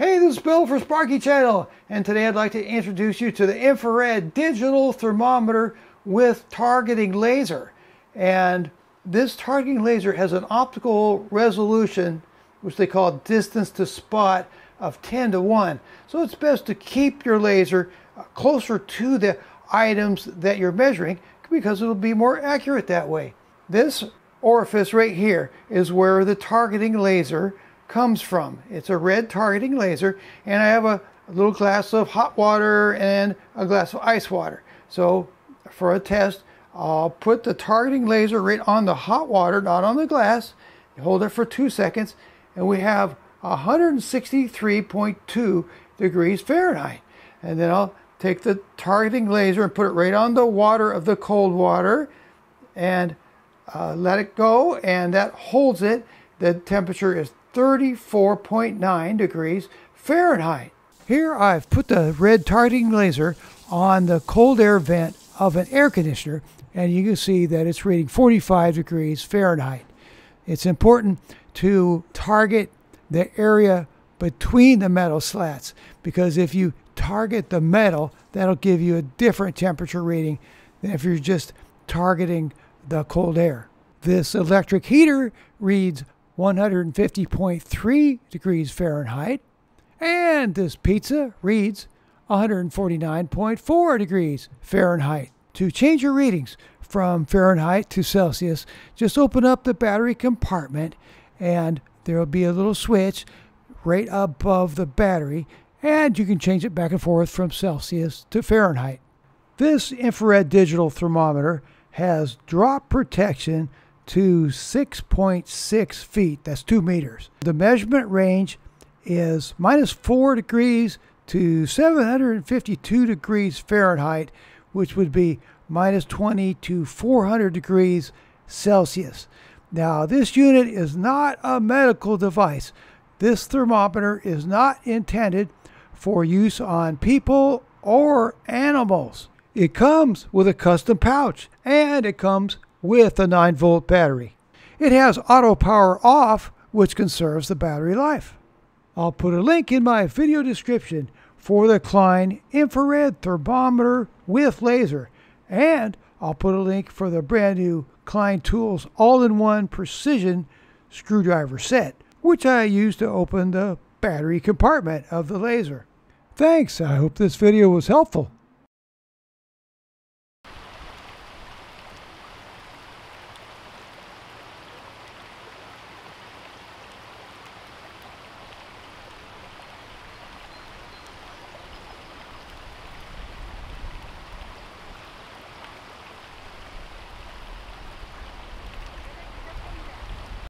Hey, this is Bill for Sparky Channel, and today I'd like to introduce you to the infrared digital thermometer with targeting laser. And this targeting laser has an optical resolution, which they call distance to spot, of 10:1. So it's best to keep your laser closer to the items that you're measuring because it'll be more accurate that way. This orifice right here is where the targeting laser comes from. It's a red targeting laser, and I have a little glass of hot water and a glass of ice water. So for a test, I'll put the targeting laser right on the hot water, not on the glass. Hold it for 2 seconds, and we have 163.2 degrees Fahrenheit. And then I'll take the targeting laser and put it right on the water of the cold water and let it go, and that holds it. The temperature is 34.9 degrees Fahrenheit. Here I've put the red targeting laser on the cold air vent of an air conditioner, and you can see that it's reading 45 degrees Fahrenheit. It's important to target the area between the metal slats, because if you target the metal, that'll give you a different temperature reading than if you're just targeting the cold air. This electric heater reads 150.3 degrees Fahrenheit, and this pizza reads 149.4 degrees Fahrenheit. To change your readings from Fahrenheit to Celsius, just open up the battery compartment, and there will be a little switch right above the battery, and you can change it back and forth from Celsius to Fahrenheit. This infrared digital thermometer has drop protection to 6.6 feet. That's 2 meters. The measurement range is -4 degrees to 752 degrees Fahrenheit, which would be -20 to 400 degrees Celsius. Now, this unit is not a medical device. This thermometer is not intended for use on people or animals. It comes with a custom pouch, and it comes with a 9-volt battery. It has auto power off, which conserves the battery life. I'll put a link in my video description for the Klein infrared thermometer with laser, and I'll put a link for the brand new Klein Tools all-in-one precision screwdriver set, which I use to open the battery compartment of the laser. Thanks, I hope this video was helpful.